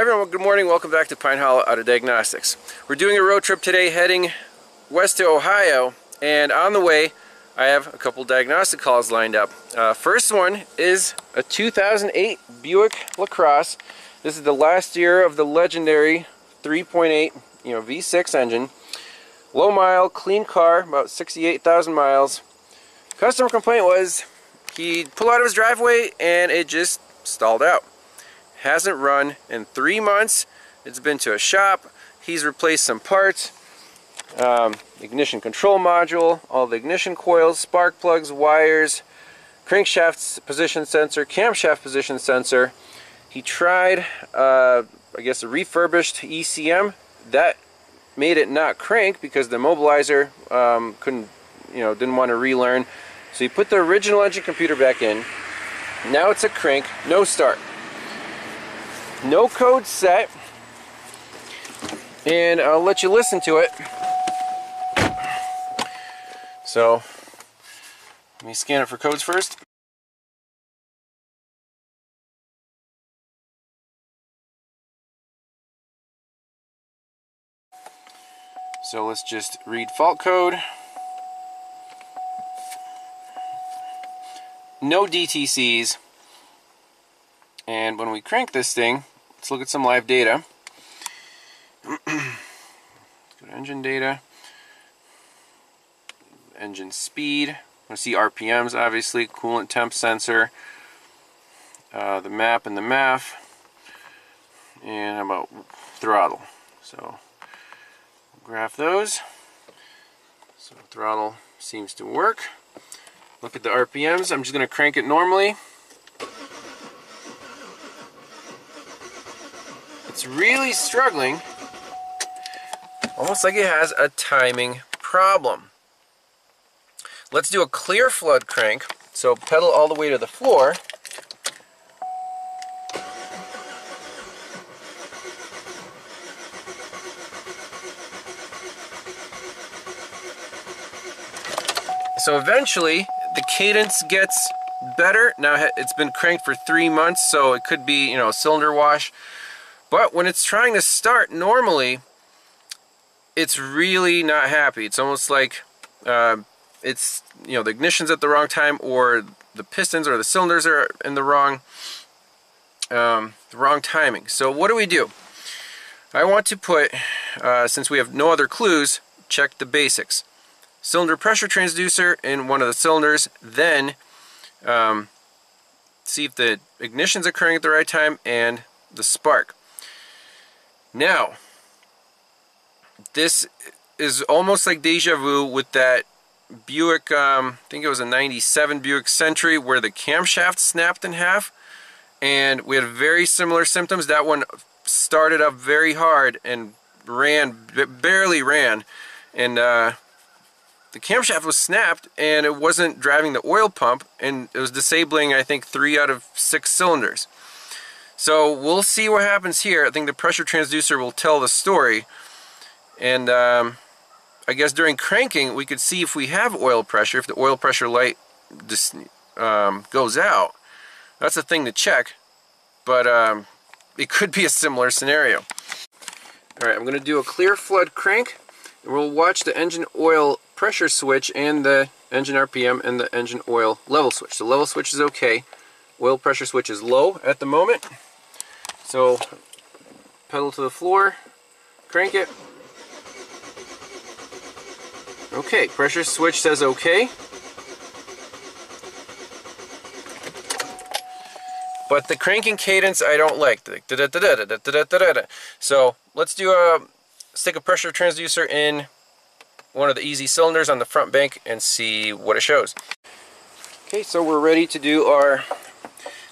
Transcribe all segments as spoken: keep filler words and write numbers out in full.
Hi everyone, good morning. Welcome back to Pine Hollow Auto Diagnostics. We're doing a road trip today heading west to Ohio, and on the way I have a couple diagnostic calls lined up. Uh, first one is a two thousand eight Buick LaCrosse. This is the last year of the legendary three point eight you know, V six engine. Low mile, clean car, about sixty-eight thousand miles. Customer complaint was he pulled out of his driveway and it just stalled out. Hasn't run in three months. It's been to a shop. He's replaced some parts, um, ignition control module, all the ignition coils, spark plugs, wires, crankshaft position sensor, camshaft position sensor. He tried, uh, I guess, a refurbished E C M. That made it not crank because the immobilizer um, couldn't, you know, didn't want to relearn. So he put the original engine computer back in. Now it's a crank, no start. No code set, and I'll let you listen to it. So, let me scan it for codes first. So let's just read fault code. No D T Cs. And when we crank this thing, let's look at some live data. Let's go to engine data, engine speed. I see R P Ms, obviously, coolant temp sensor, uh, the MAP and the M A F, and how about throttle? So graph those. So throttle seems to work. Look at the R P Ms. I'm just going to crank it normally. It's really struggling, almost like it has a timing problem. Let's do a clear flood crank, so pedal all the way to the floor. So eventually the cadence gets better. Now it's been cranked for three months, so it could be, you know, cylinder wash. But when it's trying to start normally, it's really not happy. It's almost like uh, it's, you know, the ignition's at the wrong time, or the pistons or the cylinders are in the wrong, um, the wrong timing. So what do we do? I want to put, uh, since we have no other clues, check the basics. Cylinder pressure transducer in one of the cylinders, then um, see if the ignition's occurring at the right time and the spark. Now, this is almost like deja vu with that Buick, um, I think it was a ninety-seven Buick Century, where the camshaft snapped in half, and we had very similar symptoms. That one started up very hard and ran, barely ran, and uh, the camshaft was snapped, and it wasn't driving the oil pump, and it was disabling, I think, three out of six cylinders. So we'll see what happens here. I think the pressure transducer will tell the story. And um, I guess during cranking, we could see if we have oil pressure, if the oil pressure light just, um, goes out. That's a thing to check, but um, it could be a similar scenario. All right, I'm gonna do a clear flood crank. And we'll watch the engine oil pressure switch and the engine R P M and the engine oil level switch. So level switch is okay. Oil pressure switch is low at the moment. So, pedal to the floor, crank it. Okay, pressure switch says okay. But the cranking cadence I don't like. So, let's do a stick a pressure transducer in one of the easy cylinders on the front bank and see what it shows. Okay, so we're ready to do our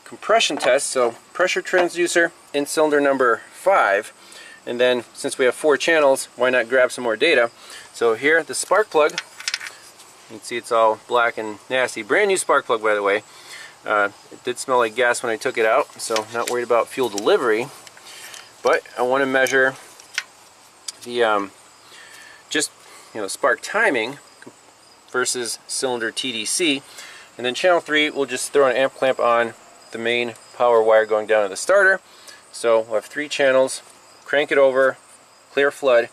compression test. So pressure transducer in cylinder number five, and then since we have four channels, why not grab some more data? So here, the spark plug, you can see it's all black and nasty. Brand new spark plug, by the way. Uh, it did smell like gas when I took it out, so not worried about fuel delivery, but I want to measure the um, just, you know, spark timing versus cylinder T D C, and then channel three we'll just throw an amp clamp on the main power wire going down to the starter, So we'll have three channels, crank it over, clear flood,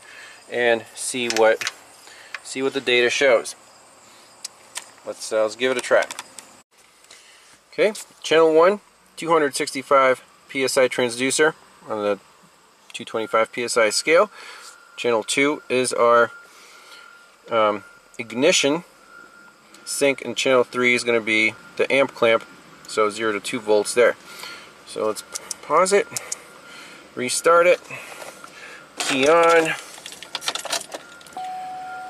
and see what see what the data shows. Let's uh, let's give it a try. Okay, channel one, two hundred sixty-five P S I transducer on the two twenty-five P S I scale. Channel two is our um, ignition sync, and channel three is going to be the amp clamp, so zero to two volts there. So let's pause it, restart it, key on,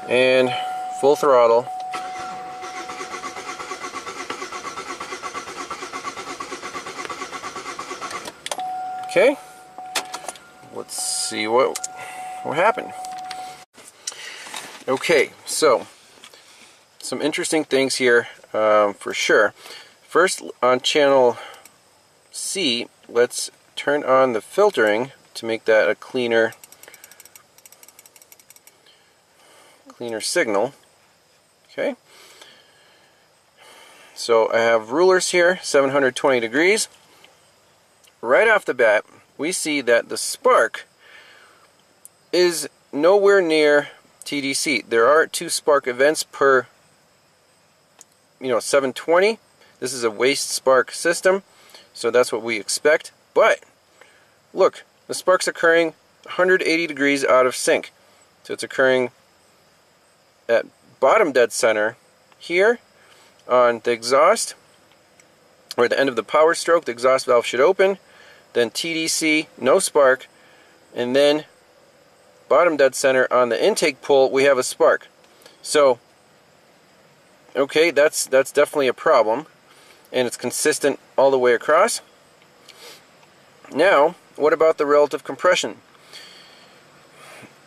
and full throttle. Okay, let's see what what happened. Okay, so some interesting things here um, for sure. First, on channel C, let's turn on the filtering to make that a cleaner cleaner signal. Okay, so I have rulers here, seven hundred twenty degrees. Right off the bat, we see that the spark is nowhere near T D C. There are two spark events per, you know, seven twenty. This is a waste spark system, so that's what we expect. But look, the spark's occurring one hundred eighty degrees out of sync. So it's occurring at bottom dead center here on the exhaust, or at the end of the power stroke. The exhaust valve should open, then T D C, no spark, and then bottom dead center on the intake pull, we have a spark. So, okay, that's that's definitely a problem, and it's consistent all the way across. Now, what about the relative compression?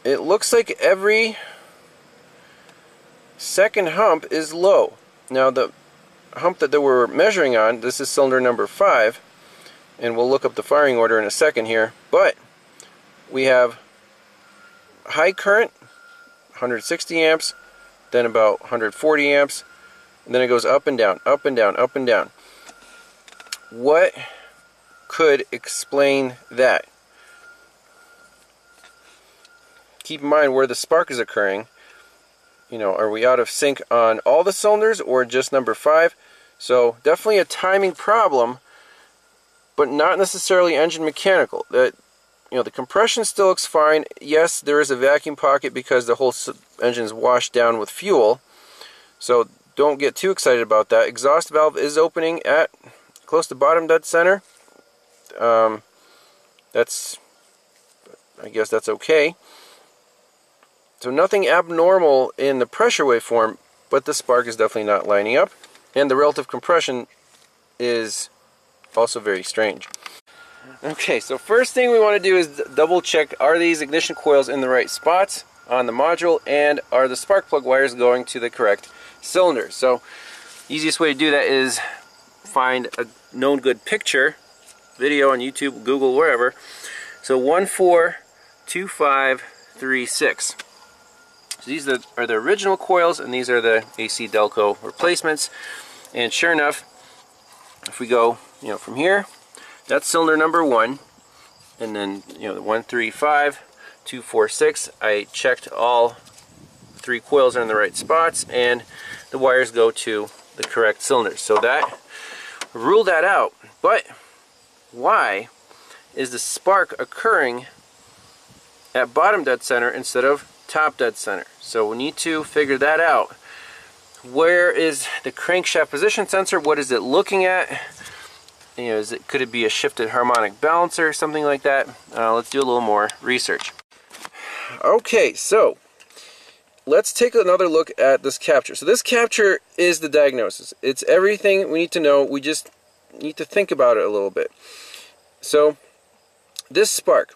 It looks like every second hump is low. Now, the hump that they were measuring on, this is cylinder number five, and we'll look up the firing order in a second here, but we have high current, one hundred sixty amps, then about one hundred forty amps, and then it goes up and down, up and down, up and down. What could explain that? Keep in mind where the spark is occurring. You know, are we out of sync on all the cylinders or just number five? So definitely a timing problem, but not necessarily engine mechanical. That, you know, the compression still looks fine. Yes, there is a vacuum pocket because the whole engine is washed down with fuel, so don't get too excited about that. Exhaust valve is opening at close to bottom dead center. Um, that's, I guess that's okay. So nothing abnormal in the pressure waveform, but the spark is definitely not lining up, and the relative compression is also very strange. Okay, so first thing we want to do is double check, are these ignition coils in the right spots on the module, and are the spark plug wires going to the correct cylinder? So easiest way to do that is find a known good picture, video on YouTube, Google, wherever. So one four two five three six. So these are the original coils, and these are the A C Delco replacements. And sure enough, if we go, you know, from here, that's cylinder number one, and then, you know, the one three five, two four six. I checked all three coils are in the right spots, and the wires go to the correct cylinder. So that ruled that out. But why is the spark occurring at bottom dead center instead of top dead center? So we need to figure that out. Where is the crankshaft position sensor? What is it looking at? You know, is it, could it be a shifted harmonic balancer or something like that? Uh, let's do a little more research. Okay, so let's take another look at this capture. So this capture is the diagnosis. It's everything we need to know. We just need to think about it a little bit. So this spark,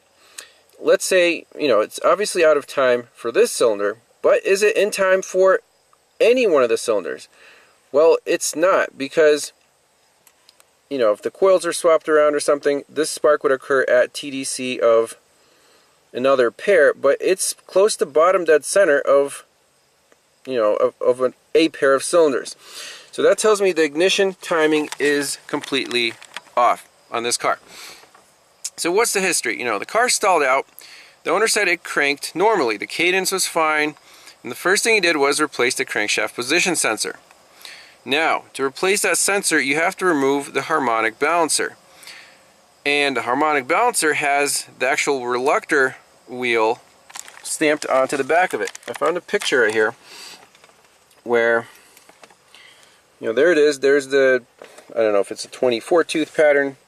let's say, you know, it's obviously out of time for this cylinder, but is it in time for any one of the cylinders? Well, it's not, because, you know, if the coils are swapped around or something, this spark would occur at T D C of another pair, but it's close to bottom dead center of, you know, of, of an, a pair of cylinders. So that tells me the ignition timing is completely off on this car. So what's the history? You know, the car stalled out. The owner said it cranked normally. The cadence was fine. And the first thing he did was replace the crankshaft position sensor. Now, to replace that sensor, you have to remove the harmonic balancer. And the harmonic balancer has the actual reluctor wheel stamped onto the back of it. I found a picture right here where, you know, there it is. There's the, I don't know if it's a twenty-four tooth pattern,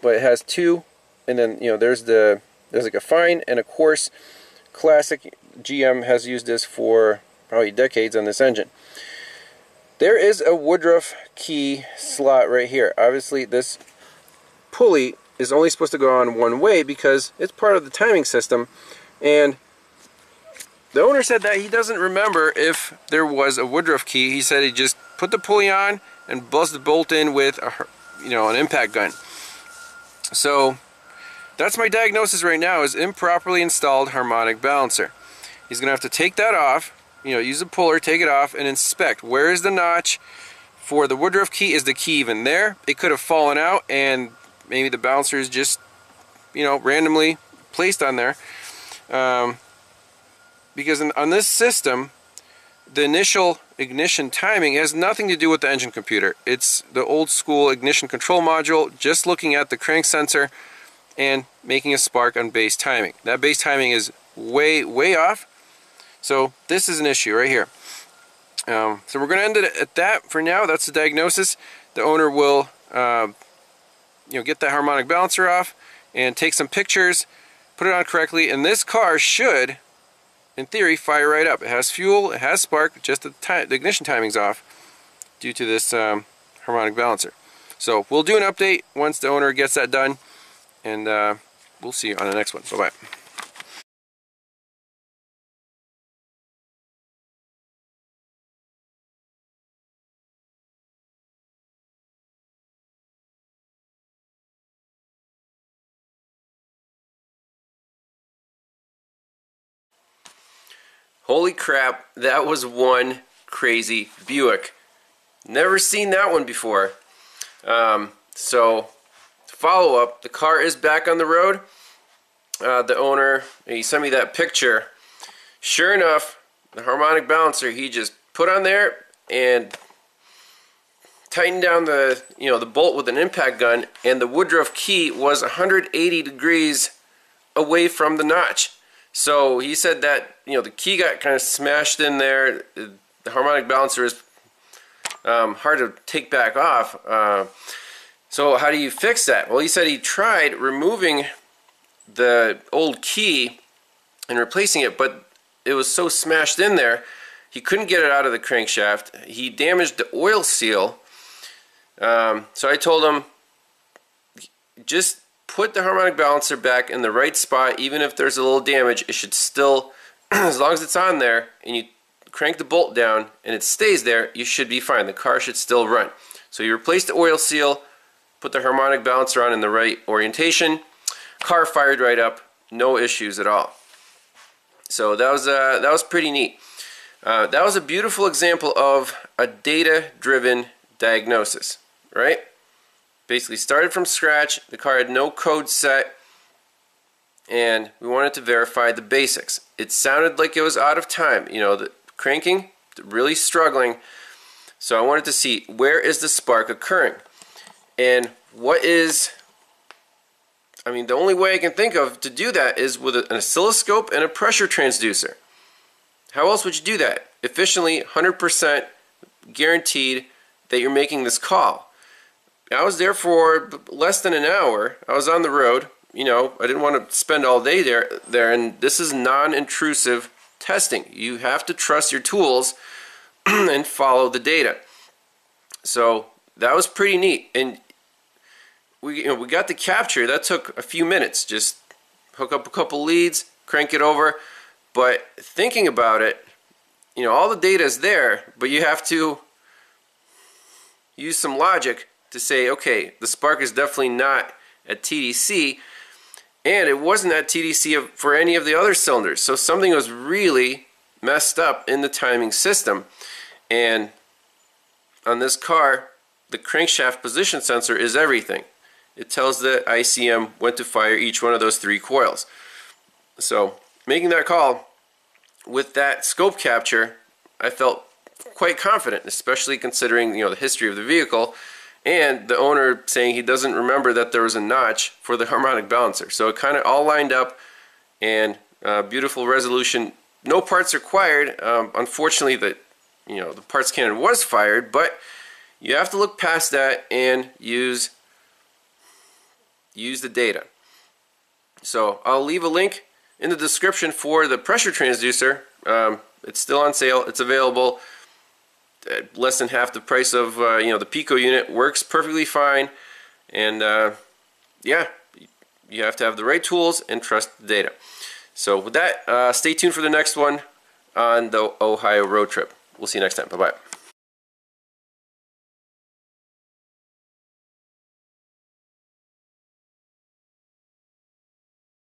but it has two, and then, you know, there's the, there's like a fine and a coarse. Classic G M has used this for probably decades on this engine. There is a Woodruff key slot right here. Obviously this pulley is only supposed to go on one way because it's part of the timing system, and the owner said that he doesn't remember if there was a Woodruff key. He said he just put the pulley on and buzzed the bolt in with a, you know, an impact gun. So that's my diagnosis right now, is improperly installed harmonic balancer. He's going to have to take that off, you know, use a puller, take it off, and inspect. Where is the notch for the Woodruff key? Is the key even there? It could have fallen out, and maybe the balancer is just, you know, randomly placed on there. Um, because in, on this system, the initial ignition timing has nothing to do with the engine computer. It's the old school ignition control module, just looking at the crank sensor and making a spark on base timing. That base timing is way, way off. So this is an issue right here. Um, so we're going to end it at that for now. That's the diagnosis. The owner will, uh, you know, get that harmonic balancer off and take some pictures, put it on correctly, and this car should, in theory, fire right up. It has fuel, it has spark, just the, time, the ignition timing's off due to this um, harmonic balancer. So we'll do an update once the owner gets that done. And uh, we'll see you on the next one. Bye-bye. Holy crap, that was one crazy Buick. Never seen that one before. Um, so... Follow up, the car is back on the road. Uh, the owner, he sent me that picture. Sure enough, the harmonic balancer he just put on there and tightened down the, you know, the bolt with an impact gun, and the Woodruff key was one hundred eighty degrees away from the notch. So he said that, you know, the key got kind of smashed in there. The harmonic balancer is um, hard to take back off. Uh, So how do you fix that? Well, he said he tried removing the old key and replacing it, but it was so smashed in there, he couldn't get it out of the crankshaft. He damaged the oil seal. Um, so I told him, just put the harmonic balancer back in the right spot. Even if there's a little damage, it should still, as long as it's on there and you crank the bolt down and it stays there, you should be fine. The car should still run. So you replace the oil seal, put the harmonic balancer on in the right orientation, car fired right up, no issues at all. So that was uh, that was pretty neat. Uh, that was a beautiful example of a data-driven diagnosis, right? Basically started from scratch, the car had no code set, and we wanted to verify the basics. It sounded like it was out of time, you know, the cranking, really struggling. So I wanted to see, where is the spark occurring? And what is, I mean, the only way I can think of to do that is with an oscilloscope and a pressure transducer. How else would you do that? Efficiently, one hundred percent guaranteed that you're making this call. I was there for less than an hour. I was on the road. You know, I didn't want to spend all day there, there and this is non-intrusive testing. You have to trust your tools and follow the data. So that was pretty neat. And We, you know, we got the capture. That took a few minutes. Just hook up a couple leads, crank it over. But thinking about it, you know, all the data is there, but you have to use some logic to say, okay, the spark is definitely not at T D C, and it wasn't at T D C for any of the other cylinders. So something was really messed up in the timing system. And on this car, the crankshaft position sensor is everything. it tells the I C M when to fire each one of those three coils. So making that call with that scope capture, I felt quite confident, especially considering, you know, the history of the vehicle and the owner saying he doesn't remember that there was a notch for the harmonic balancer. So it kind of all lined up, and uh, beautiful resolution. No parts required. Um, unfortunately, the you know the parts cannon was fired, but you have to look past that and use use the data. So I'll leave a link in the description for the pressure transducer. Um, it's still on sale. It's available at less than half the price of uh, you know the Pico unit. Works perfectly fine, and uh, yeah, you have to have the right tools and trust the data. So with that, uh, stay tuned for the next one on the Ohio road trip. We'll see you next time. Bye bye.